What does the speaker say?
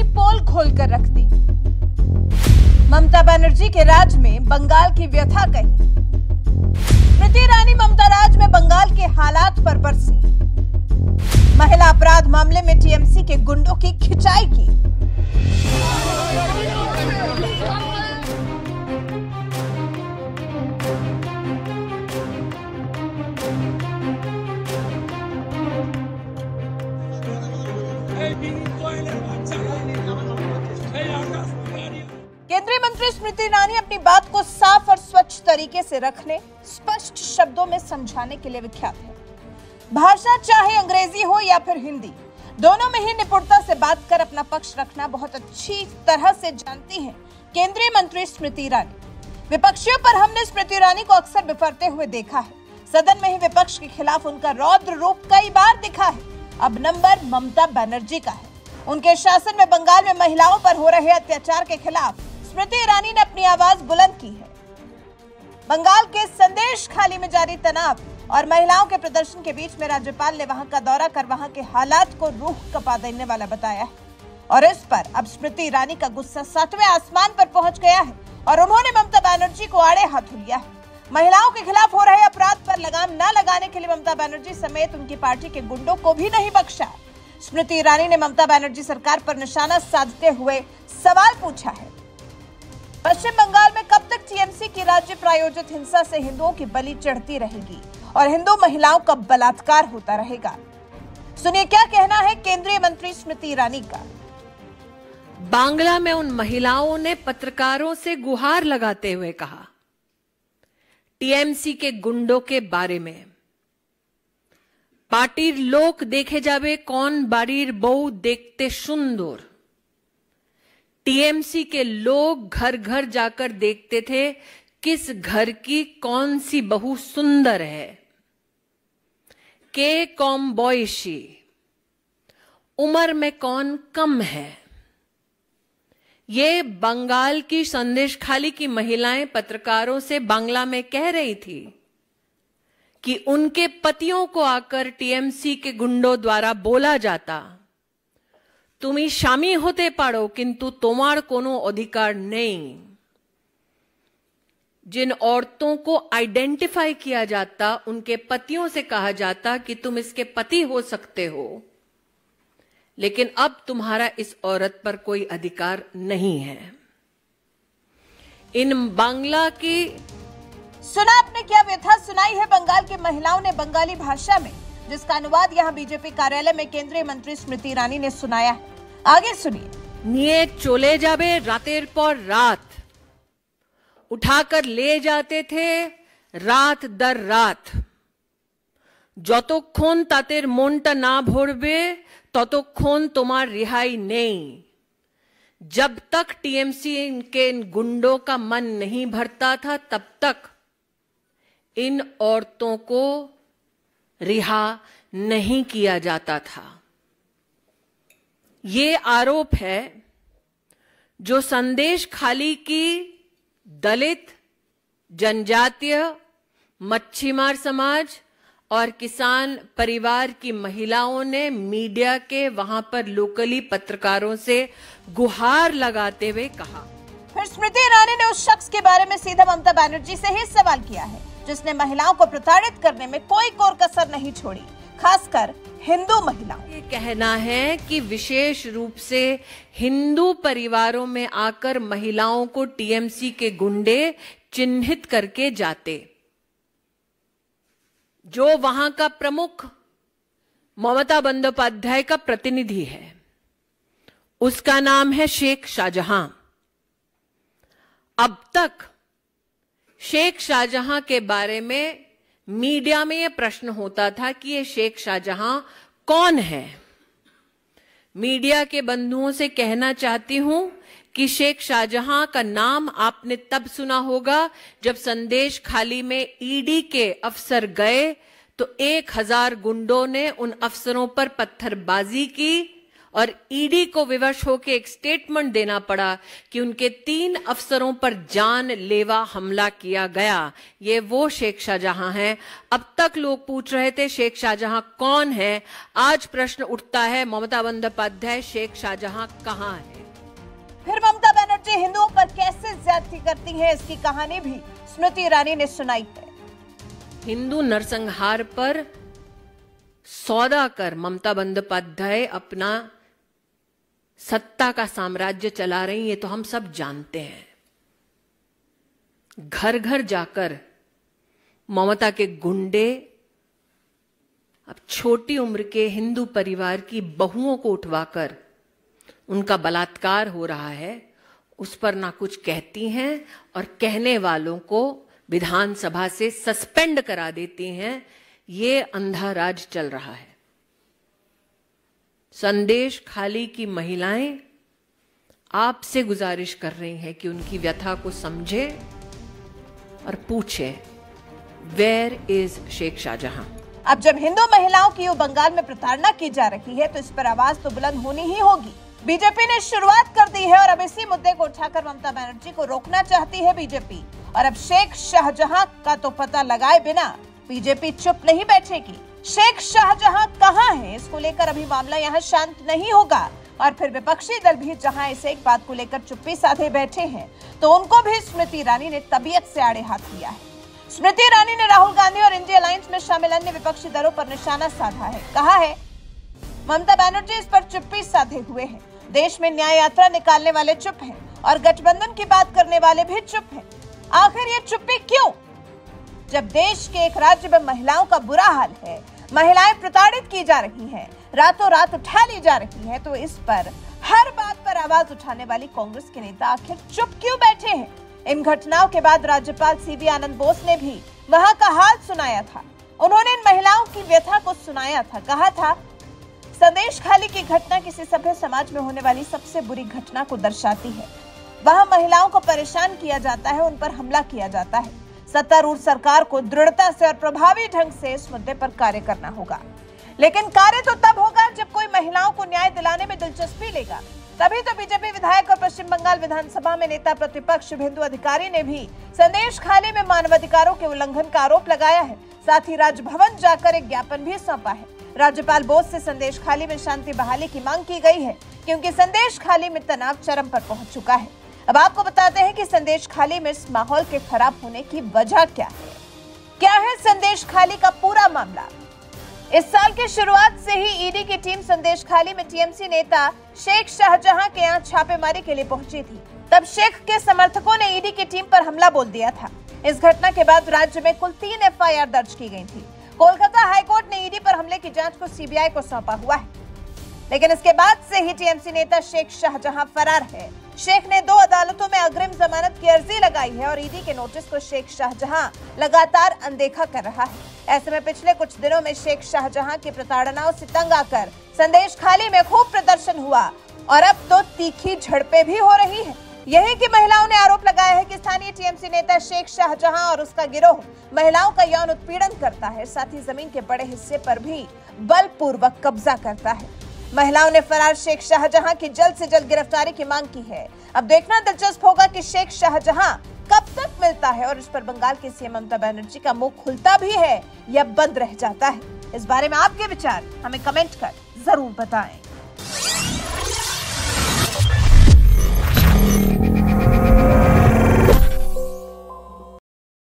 की पोल खोलकर रख दी। ममता बनर्जी के राज में बंगाल की व्यथा कही। स्मृति ईरानी ममता राज में बंगाल के हालात पर बरसी। महिला अपराध मामले में टीएमसी के गुंडों की खिंचाई की। केंद्रीय मंत्री स्मृति ईरानी अपनी बात को साफ और स्वच्छ तरीके से रखने, स्पष्ट शब्दों में समझाने के लिए विख्यात है। भाषा चाहे अंग्रेजी हो या फिर हिंदी, दोनों में ही निपुणता से बात कर अपना पक्ष रखना बहुत अच्छी तरह से जानती हैं केंद्रीय मंत्री स्मृति ईरानी। विपक्षियों पर हमने स्मृति ईरानी को अक्सर बिफरते हुए देखा है। सदन में ही विपक्ष के खिलाफ उनका रौद्र रूप कई बार दिखा है। अब नंबर ममता बनर्जी का है। उनके शासन में बंगाल में महिलाओं पर हो रहे अत्याचार के खिलाफ स्मृति ईरानी ने अपनी आवाज बुलंद की है। बंगाल के संदेश खाली में जारी तनाव और महिलाओं के प्रदर्शन के बीच में राज्यपाल ने वहां का दौरा कर वहां के हालात को रूह कपा देने वाला बताया है। और इस पर अब स्मृति ईरानी का गुस्सा सातवें आसमान पर पहुंच गया है और उन्होंने ममता बनर्जी को आड़े हाथ लिया है। महिलाओं के खिलाफ हो रहे अपराध पर लगाम न लगाने के लिए ममता बनर्जी समेत उनकी पार्टी के गुंडों को भी नहीं बख्शा। स्मृति ईरानी ने ममता बनर्जी सरकार पर निशाना साधते हुए सवाल पूछा है, पश्चिम बंगाल में कब तक टीएमसी की राज्य प्रायोजित हिंसा से हिंदुओं की बलि चढ़ती रहेगी और हिंदू महिलाओं का बलात्कार होता रहेगा। सुनिए क्या कहना है केंद्रीय मंत्री स्मृति ईरानी का। बांग्ला में उन महिलाओं ने पत्रकारों से गुहार लगाते हुए कहा, टीएमसी के गुंडों के बारे में पार्टीर लोक देखे जावे कौन बाड़ीर बऊ देखते सुंदर। टीएमसी के लोग घर घर जाकर देखते थे किस घर की कौन सी बहू सुंदर है। के कौम बॉयशी, उम्र में कौन कम है। ये बंगाल की संदेशखाली की महिलाएं पत्रकारों से बांग्ला में कह रही थी कि उनके पतियों को आकर टीएमसी के गुंडों द्वारा बोला जाता, तुमी शामी होते पारो किंतु तुम्हार कोनो अधिकार नहीं। जिन औरतों को आइडेंटिफाई किया जाता उनके पतियों से कहा जाता कि तुम इसके पति हो सकते हो, लेकिन अब तुम्हारा इस औरत पर कोई अधिकार नहीं है। इन बांग्ला की सुना आपने क्या व्यथा सुनाई है बंगाल की महिलाओं ने बंगाली भाषा में, जिसका अनुवाद यहाँ बीजेपी कार्यालय में केंद्रीय मंत्री स्मृति ईरानी ने सुनाया। आगे सुनिए। निये चले जाबे रातेर पर रात, उठाकर ले जाते थे रात दर रात। যতক্ষণ তাদের মনটা না ভরবে ততক্ষণ তোমার রিহাই নেই। जब तक टीएमसी के इन गुंडों का मन नहीं भरता था तब तक इन औरतों को रिहा नहीं किया जाता था। ये आरोप है जो संदेश खाली की दलित, जनजातीय, मच्छीमार समाज और किसान परिवार की महिलाओं ने मीडिया के वहां पर लोकली पत्रकारों से गुहार लगाते हुए कहा। फिर स्मृति ईरानी ने उस शख्स के बारे में सीधा ममता बनर्जी से ही सवाल किया है जिसने महिलाओं को प्रताड़ित करने में कोई कोर कसर नहीं छोड़ी, खासकर हिंदू महिलाओं। ये कहना है कि विशेष रूप से हिंदू परिवारों में आकर महिलाओं को टीएमसी के गुंडे चिन्हित करके जाते। जो वहां का प्रमुख ममता बंदोपाध्याय का प्रतिनिधि है, उसका नाम है शेख शाहजहां। अब तक शेख शाहजहां के बारे में मीडिया में यह प्रश्न होता था कि ये शेख शाहजहां कौन है। मीडिया के बंधुओं से कहना चाहती हूं कि शेख शाहजहां का नाम आपने तब सुना होगा जब संदेश खाली में ईडी के अफसर गए तो 1000 गुंडों ने उन अफसरों पर पत्थरबाजी की और ईडी को विवश होकर एक स्टेटमेंट देना पड़ा कि उनके 3 अफसरों पर जानलेवा हमला किया गया। ये वो शेख शाहजहां हैं। अब तक लोग पूछ रहे थे शेख शाहजहां कौन है, आज प्रश्न उठता है ममता बंदोपाध्याय शेख शाहजहां कहां है। फिर ममता बनर्जी हिंदुओं पर कैसे ज्यादती करती है, इसकी कहानी भी स्मृति ईरानी ने सुनाई है। हिंदू नरसंहार पर सौदा कर ममता बंदोपाध्याय अपना सत्ता का साम्राज्य चला रही है, तो हम सब जानते हैं। घर घर जाकर ममता के गुंडे अब छोटी उम्र के हिंदू परिवार की बहुओं को उठवाकर उनका बलात्कार हो रहा है, उस पर ना कुछ कहती हैं और कहने वालों को विधानसभा से सस्पेंड करा देती हैं। ये अंधा राज चल रहा है। संदेश खाली की महिलाएं आपसे गुजारिश कर रही हैं कि उनकी व्यथा को समझे और पूछे, वेयर इज शेख शाहजहां। अब जब हिंदू महिलाओं की बंगाल में प्रताड़ना की जा रही है तो इस पर आवाज तो बुलंद होनी ही होगी। बीजेपी ने शुरुआत कर दी है और अब इसी मुद्दे को उठाकर ममता बनर्जी को रोकना चाहती है बीजेपी। और अब शेख शाहजहां का तो पता लगाए बिना बीजेपी चुप नहीं बैठेगी। शेख शाहजहां कहां है, इसको लेकर अभी मामला यहां शांत नहीं होगा। और फिर विपक्षी दल भी जहां इस एक बात को लेकर चुप्पी साधे बैठे हैं, तो उनको भी स्मृति ईरानी ने तबीयत से आड़े हाथ लिया है। स्मृति ईरानी ने राहुल गांधी और इंडिया लाइन्स में शामिल अन्य विपक्षी दलों पर निशाना साधा है। कहा है ममता बनर्जी इस पर चुप्पी साधे हुए हैं। देश में न्याय यात्रा निकालने वाले चुप हैं और गठबंधन की बात करने वाले भी चुप हैं। आखिर ये चुप्पी क्यों, जब देश के एक राज्य में महिलाओं का बुरा हाल है, महिलाएं प्रताड़ित की जा रही हैं, रातों रात उठा ली जा रही हैं, तो इस पर हर बात पर आवाज उठाने वाली कांग्रेस के नेता आखिर चुप क्यों बैठे हैं। इन घटनाओं के बाद राज्यपाल CB आनंद बोस ने भी वहाँ का हाल सुनाया था। उन्होंने इन महिलाओं की व्यथा को सुनाया था। कहा था संदेश खाली की घटना किसी सभ्य समाज में होने वाली सबसे बुरी घटना को दर्शाती है। वहां महिलाओं को परेशान किया जाता है, उन पर हमला किया जाता है। सत्तारूढ़ सरकार को दृढ़ता से और प्रभावी ढंग से इस मुद्दे पर कार्य करना होगा। लेकिन कार्य तो तब होगा जब कोई महिलाओं को न्याय दिलाने में दिलचस्पी लेगा। तभी तो बीजेपी विधायक और पश्चिम बंगाल विधानसभा में नेता प्रतिपक्ष शुभेंदु अधिकारी ने भी संदेश खाली में मानवाधिकारों के उल्लंघन का आरोप लगाया है। साथ ही राजभवन जाकर एक ज्ञापन भी सौंपा है। राज्यपाल बोस से संदेश खाली में शांति बहाली की मांग की गई है, क्योंकि संदेश खाली में तनाव चरम पर पहुंच चुका है। अब आपको बताते हैं कि संदेश खाली में इस माहौल के खराब होने की वजह क्या है। क्या है संदेश खाली का पूरा मामला। इस साल की शुरुआत से ही ईडी की टीम संदेश खाली में टीएमसी नेता शेख शाहजहां के यहाँ छापेमारी के लिए पहुंची थी। तब शेख के समर्थकों ने ईडी की टीम पर हमला बोल दिया था। इस घटना के बाद राज्य में कुल 3 FIR दर्ज की गयी थी। कोलकाता हाईकोर्ट ने ईडी पर हमले की जांच को CBI को सौंपा हुआ है। लेकिन इसके बाद से ही टीएमसी नेता शेख शाहजहां फरार है। शेख ने 2 अदालतों में अग्रिम जमानत की अर्जी लगाई है और ईडी के नोटिस को शेख शाहजहां लगातार अनदेखा कर रहा है। ऐसे में पिछले कुछ दिनों में शेख शाहजहां की प्रताड़नाओं से तंग आकर संदेश खाली में खूब प्रदर्शन हुआ और अब तो तीखी झड़पें भी हो रही है। यही कि महिलाओं ने आरोप लगाया है कि स्थानीय टीएमसी नेता शेख शाहजहां और उसका गिरोह महिलाओं का यौन उत्पीड़न करता है, साथ ही जमीन के बड़े हिस्से पर भी बलपूर्वक कब्जा करता है। महिलाओं ने फरार शेख शाहजहां की जल्द से जल्द गिरफ्तारी की मांग की है। अब देखना दिलचस्प होगा कि शेख शाहजहां कब तक मिलता है और इस पर बंगाल की सीएम ममता बनर्जी का मुंह खुलता भी है या बंद रह जाता है। इस बारे में आपके विचार हमें कमेंट कर जरूर बताएं।